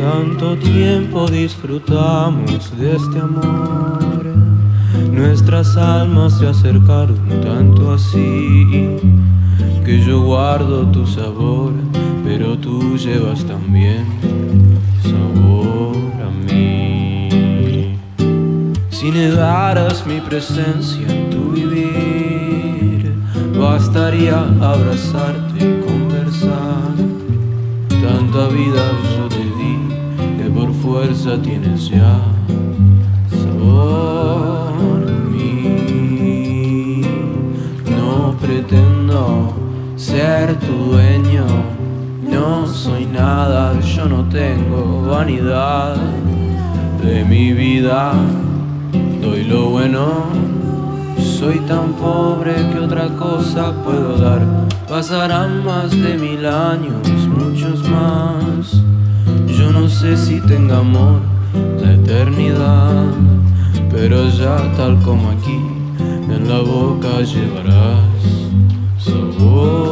Tanto tiempo disfrutamos de este amor, nuestras almas se acercaron tanto así, que yo guardo tu sabor, pero tú llevas también sabor a mí. Si negaras mi presencia en tu vivir, bastaría abrazarte y conversar. Tanta vida yo te di, que por fuerza tienes ya sabor a mí. No pretendo ser tu dueño, no soy nada, yo no tengo vanidad. De mi vida doy lo bueno, soy tan pobre que otra cosa puedo dar. Pasarán más de 1000 años, muchos más, yo no sé si tenga amor la eternidad, pero ya tal como aquí, en la boca llevarás sabor.